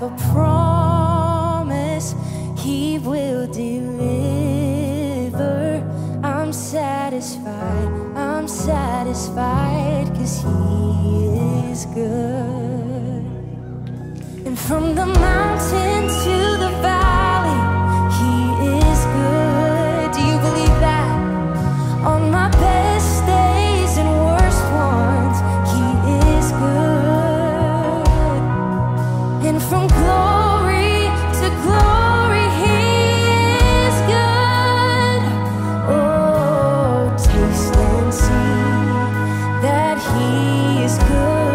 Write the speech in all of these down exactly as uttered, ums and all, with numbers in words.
have a promise He will deliver. I'm satisfied, I'm satisfied, 'cause He is good. And from the mountain to the valley, He is good. Do you believe that? On my best days and worst ones, He is good. And from glory to glory, He is good. Oh, taste and see that He is good.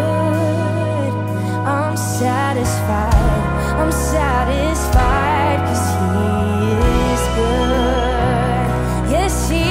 I'm satisfied, I'm satisfied, 'cause He is good. Yes, He is.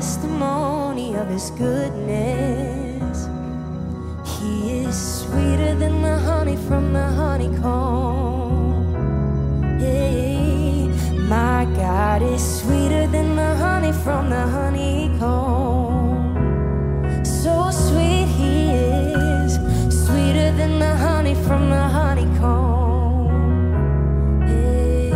Testimony of His goodness. He is sweeter than the honey from the honeycomb. Hey, my God is sweeter than the honey from the honeycomb. So sweet He is, sweeter than the honey from the honeycomb. Hey,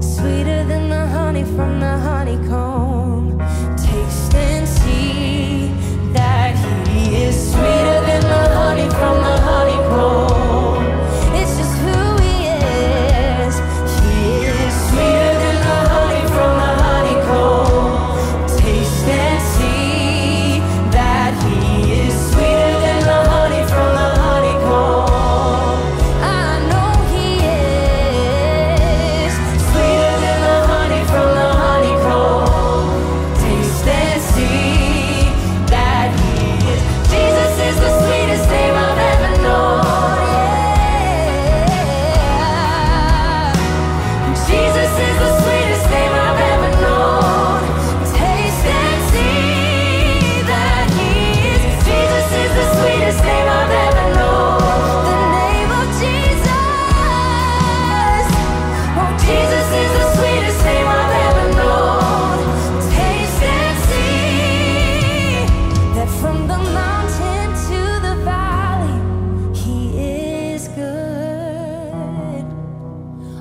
sweeter than the honey from the honeycomb. Honeycomb, taste and see that He is sweeter than the honey from the honeycomb. It's just who He is. He is sweeter than the honey from the honeycomb. Taste and see that He is sweeter than the honey from the honeycomb. I know He is sweeter than the honey from the honeycomb.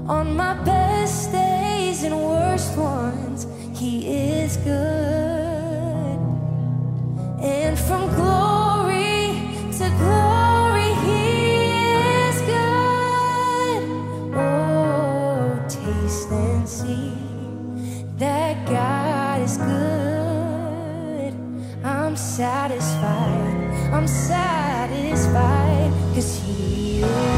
On my best days and worst ones, He is good. And from glory to glory, He is good. Oh, taste and see that God is good. I'm satisfied, I'm satisfied, 'cause He is.